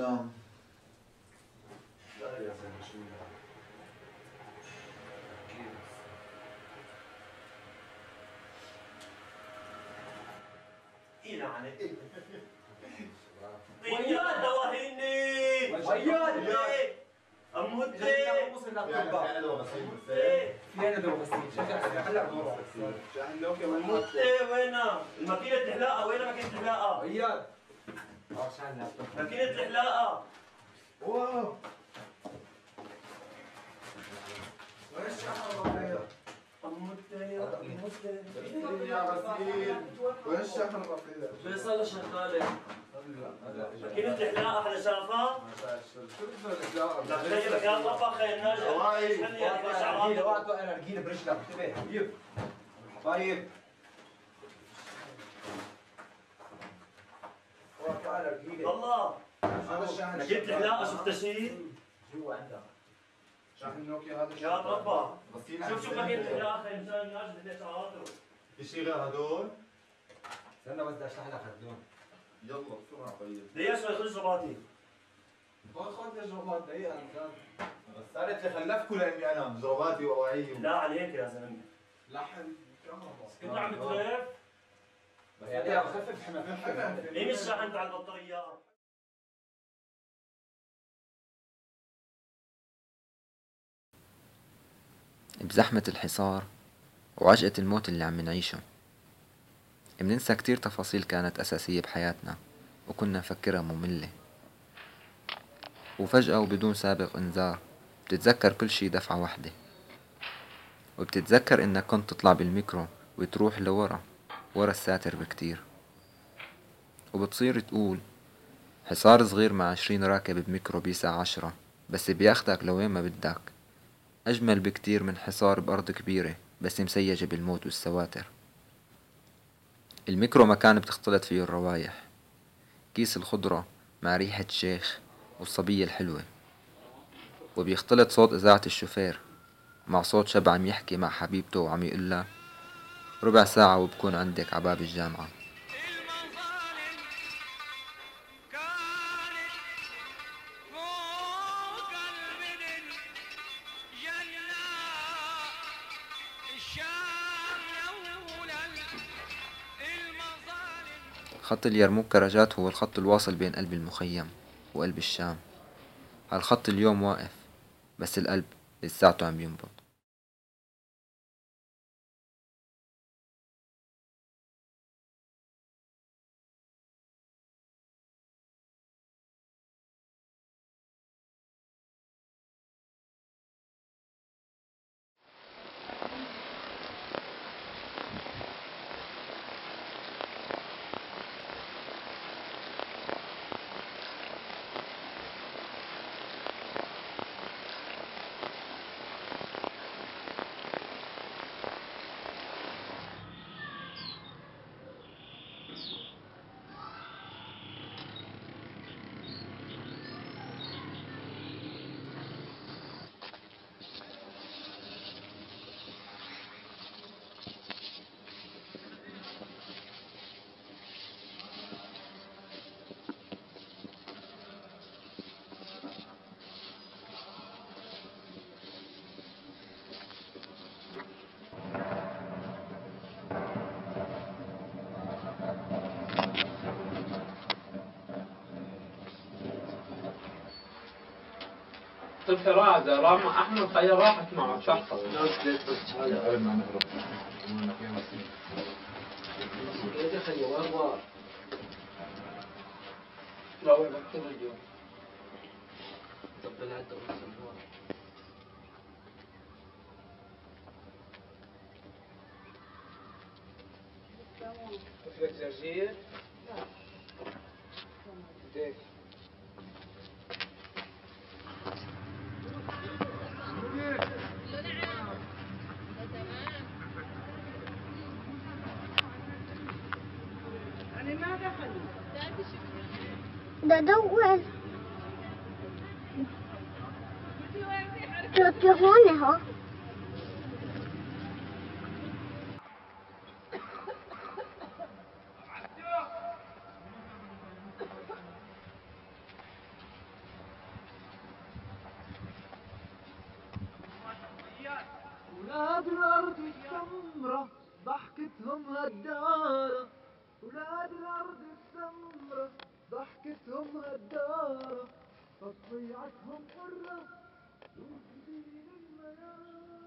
نعم لا يا زلمة شو إيه عليك ويا دواهيني ويا أموتي وينها الماكينة الحلاقة وينها ماكينة الحلاقة ويا ماكينة الحلاقة واو وين الشحن الرفيق؟ أموتي يا غسيل وين الشحن الرفيق؟ فيصل شغالة ماكينة الحلاقة حدا شافها؟ شو اسمها الحلاقة؟ لا تخيل كان طبخة الناجح شغالة اوعى توقع الرجيلة برجلك انتبه حبيب حبايب الله جبت الحلاقه شفتها شيء؟ جوا عندها شاحن نوكيا هذا يا ربا شوف ماكينة الحلاقه خي مشان الناجح بدي اشعاطه في شيء غير هدول؟ استنى بس بدي اشرح لك هدول يلا بسرعه طيب دقيقه شوي خذ جرباتي خذ الجربات دقيقه بس صارت لي خلفكم لاني انا جرباتي واواعيي لا عليك يا زلمه لحن كنت عم تخاف بس انا بخفف حمل ليه مش شحنت على البطاريات؟ بزحمة الحصار وعجقة الموت اللي عم نعيشه مننسى كتير تفاصيل كانت أساسية بحياتنا وكنا نفكرها مملة، وفجأة وبدون سابق إنذار بتتذكر كل شي دفعة واحدة، وبتتذكر إنك كنت تطلع بالميكرو وتروح لورا ورا الساتر بكتير، وبتصير تقول حصار صغير مع 20 راكب بميكرو بيسع 10 بس بياخدك لوين ما بدك، أجمل بكتير من حصار بأرض كبيرة بس مسيجة بالموت والسواتر. الميكرو مكان بتختلط فيه الروايح، كيس الخضرة مع ريحة الشيخ والصبية الحلوة، وبيختلط صوت إذاعة الشوفير مع صوت شاب عم يحكي مع حبيبته وعم يقلها ربع ساعة وبكون عندك عباب الجامعة. خط اليرموك كراجات هو الخط الواصل بين قلب المخيم وقلب الشام. هالخط اليوم واقف بس القلب لساته عم ينبض. الفرازة راما أحمد خليها راحت معه شحطة بدور كنت هون اهو. ولاد الارض السمرة ضحكتهم غدارة، ولاد الارض السمرة ضحكتهم غدارة، فضيعتهم مرة وفي المنام.